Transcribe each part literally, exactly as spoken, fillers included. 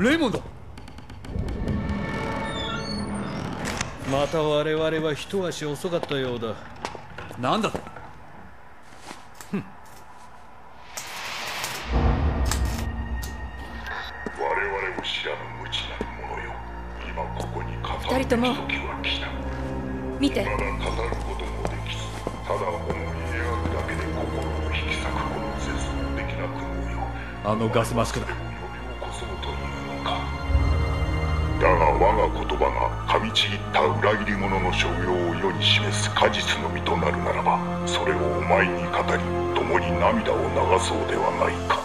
レイモンド、また我々は一足遅かったようだ。なんだと。我々を知らぬ無知なる者よ、今ここに語る時は来た。見て、まだ語ることもできず、ただ思い描くだけで心を引き裂くこの絶望的な苦悩よ。あのガスマスクだ。だが我が言葉が噛みちぎった裏切り者の所業を世に示す果実の実となるならば、それをお前に語り、共に涙を流そうではないか。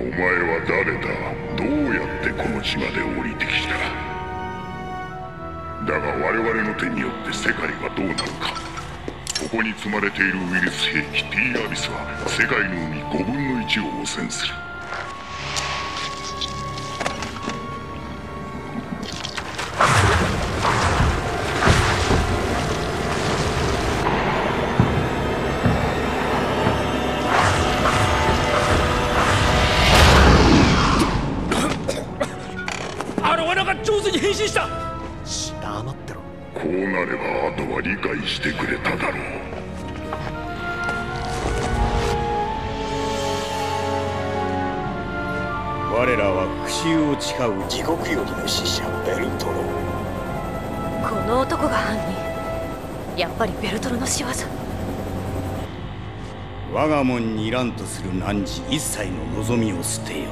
お前は誰だ、どうやってこの島で降りてきた。だが我々の手によって世界はどうなるか。ここに積まれているウイルス兵器 T アビスは世界の海ごぶんのいちを汚染する。してくれただろう。我らは復讐を誓う地獄よりの使者ベルトロ。この男が犯人。やっぱりベルトロの仕業。我が門にいらんとする汝一切の望みを捨てよ。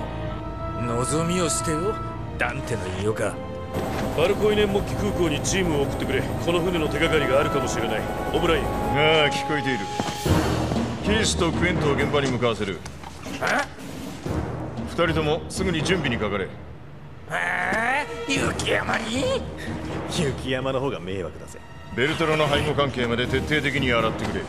望みを捨てよ、ダンテの言いようか。バルコイネンモッキ空港にチームを送ってくれ。この船の手がかりがあるかもしれない。オブライエン。ああ、聞こえている。キースとクエントを現場に向かわせる。二人ともすぐに準備にかかれ。ええ、雪山に雪山の方が迷惑だぜ。ベルトロの背後関係まで徹底的に洗ってくれ。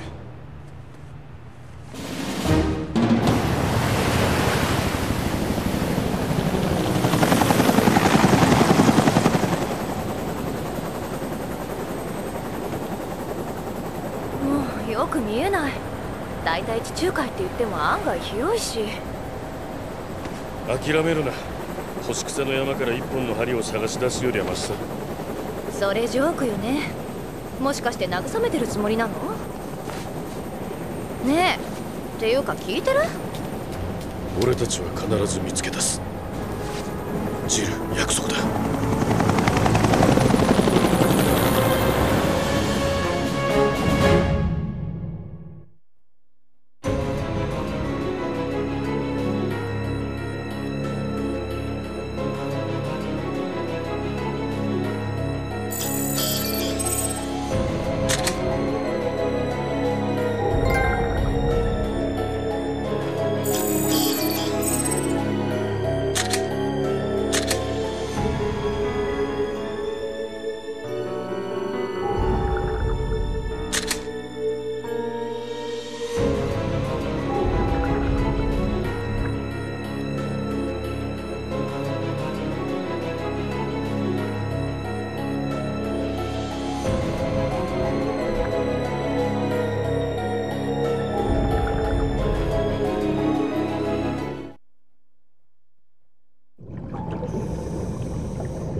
地中海って言っても案外広いし。諦めるな。干し草の山から一本の針を探し出すよりはマシだ。それジョークよね。もしかして慰めてるつもりなのねえ。っていうか聞いてる？俺たちは必ず見つけ出す。ジル、約束だ。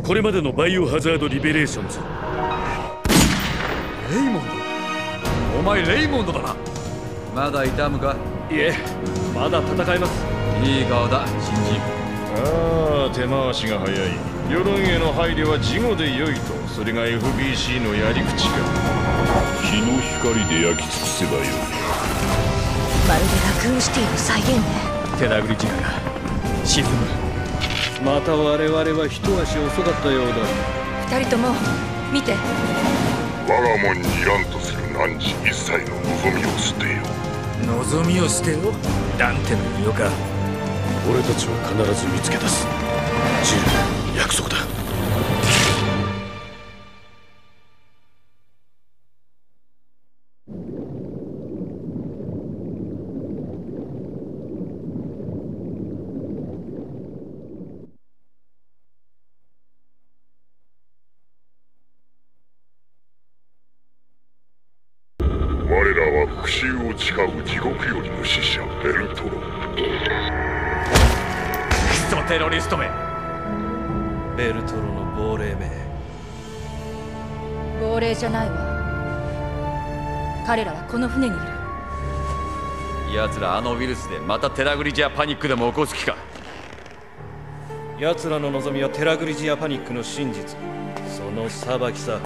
これまでのバイオハザードリベレーションズ。レイモンド、お前レイモンドだな。まだ痛むかい。え、まだ戦います。いい顔だ新人。ああ、手回しが早い。世論への配慮は事後で良いと、それが エフビーシー のやり口か。日の光で焼き尽くせばよい。まるでラクーンシティの再現ね。手殴り地が沈む。また我々は一足遅かったようだ。二人とも見て、我が門にいらんとする汝一切の望みを捨てよ。望みを捨てよ、ダンテの言いようか。俺たちは必ず見つけ出す。ジル、約束だ。地獄よりの使者ベルトロ。テロリストめ。ベルトロの亡霊め。亡霊じゃないわ。彼らはこの船にいる。奴らあのウイルスでまたテラグリジアパニックでも起こす気か。奴らの望みはテラグリジアパニックの真実、その裁きさ。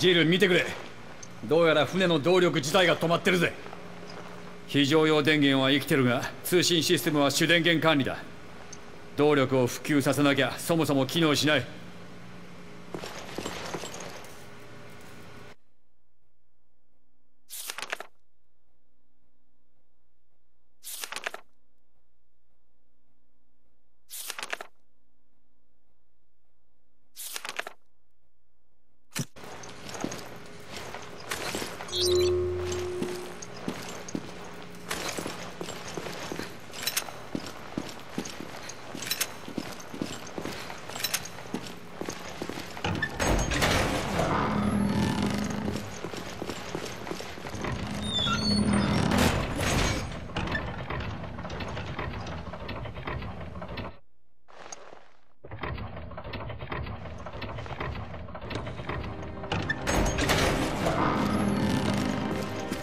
ジール、見てくれ。どうやら船の動力自体が止まってるぜ。非常用電源は生きてるが、通信システムは主電源管理だ。動力を普及させなきゃそもそも機能しない。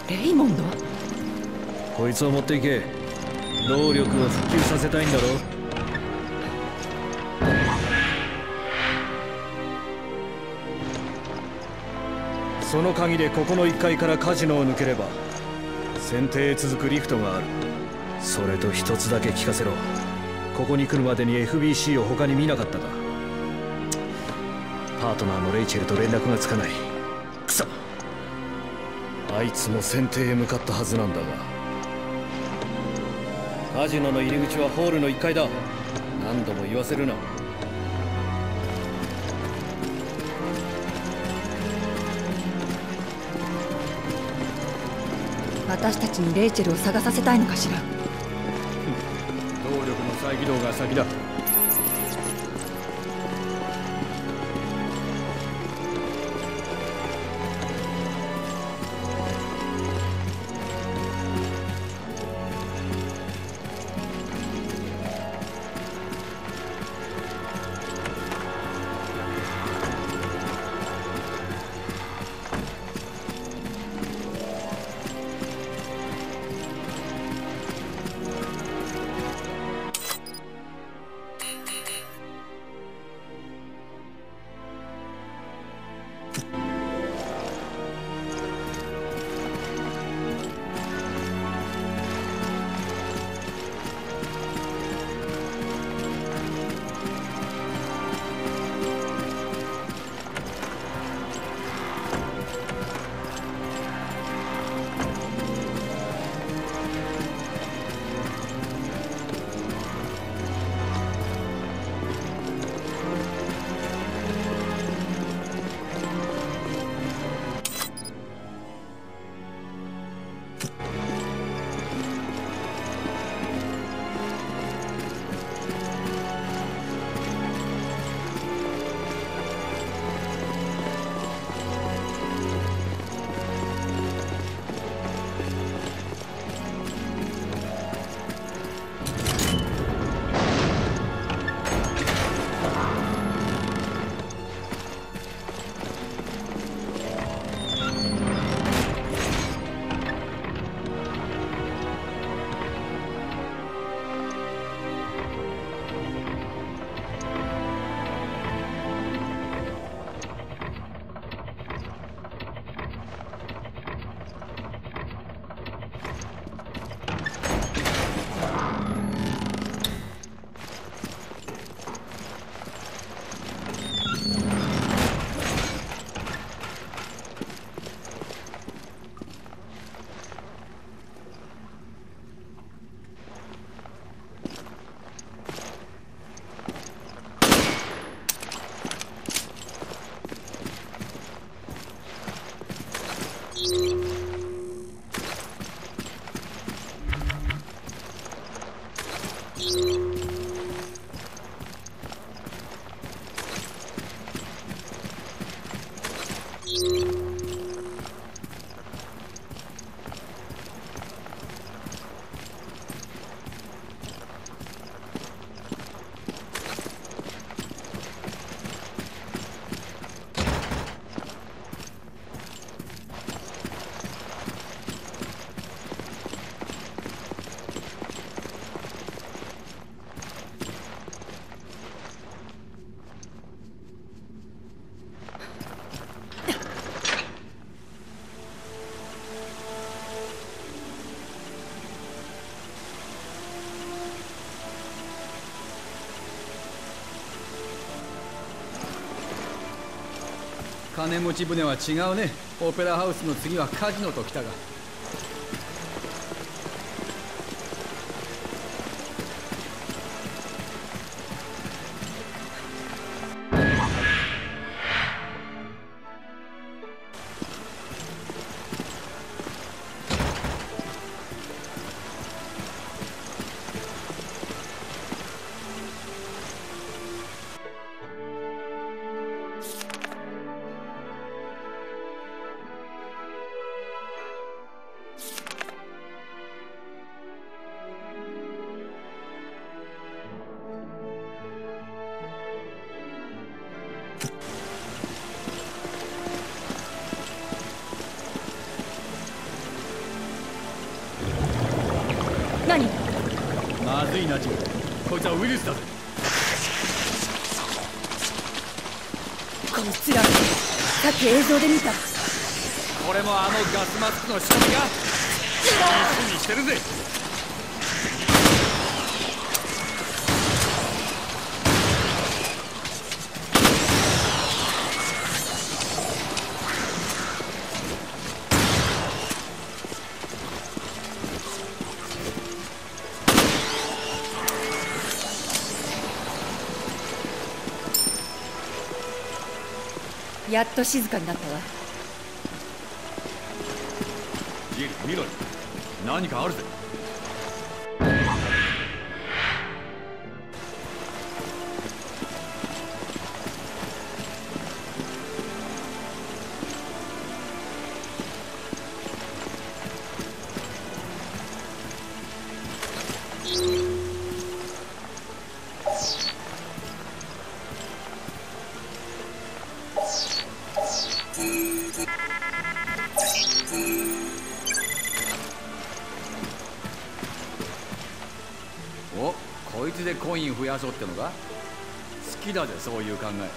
レイモンド、こいつを持っていけ。能力を復旧させたいんだろう。その鍵でここのいっかいからカジノを抜ければ船底へ続くリフトがある。それと一つだけ聞かせろ。ここに来るまでに エフビーシー を他に見なかったか。パートナーのレイチェルと連絡がつかない。くそ、あいつも船底へ向かったはずなんだが。カジノの入り口はホールのいっかいだ。何度も言わせるな。私たちにレイチェルを探させたいのかしら。動力の再起動が先だ。金持ち船は違うね。オペラハウスの次はカジノときたが。まずいな、ジム。こいつはウイルスだぞ。こいつら、さっき映像で見た。これもあのガスマスクの仕組みが楽しみしてるぜ。やっと静かになったわ。ジル、見ろよ。何かあるぜ。お、こいつでコイン増やそうってのか。好きだぜ、そういう考え。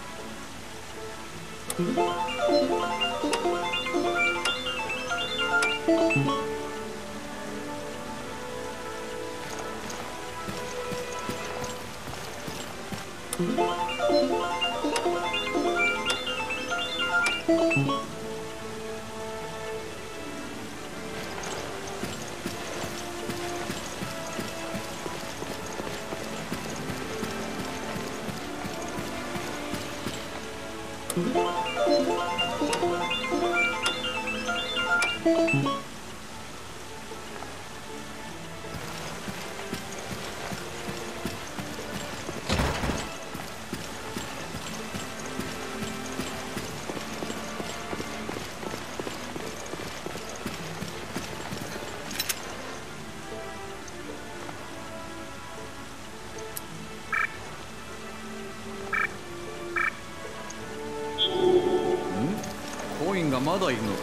まだいるのか？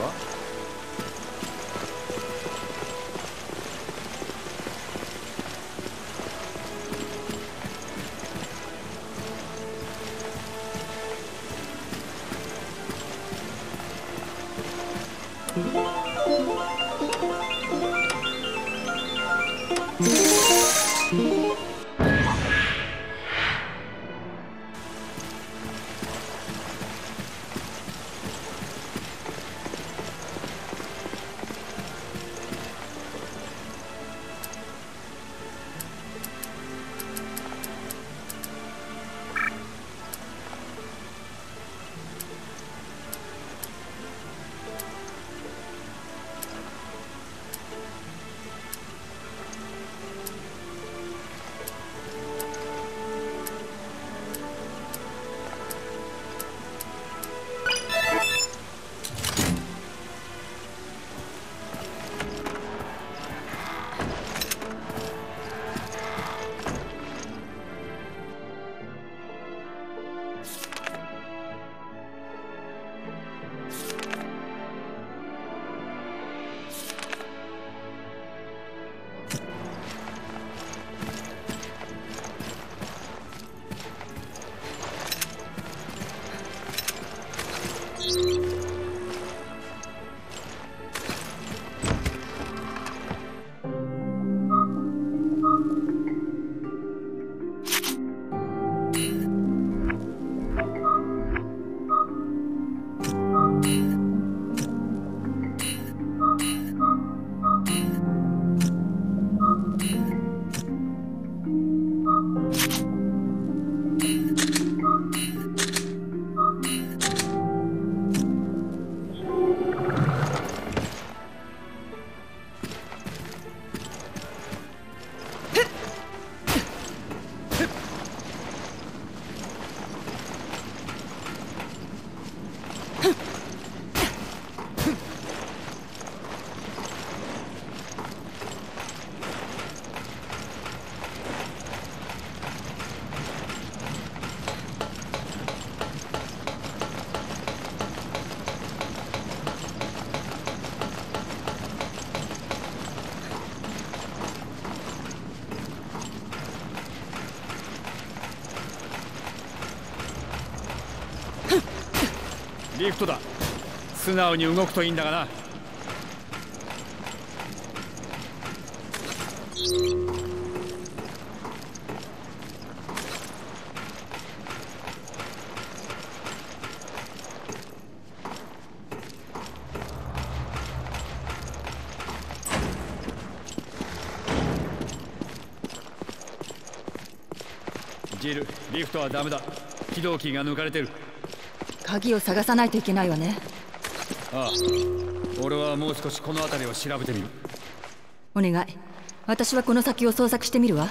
リフトだ。素直に動くといいんだがな。ジル、リフトはダメだ。起動キーが抜かれてる。鍵を探さないといけないわね。ああ、俺はもう少しこの辺りを調べてみる。お願い、私はこの先を捜索してみるわ。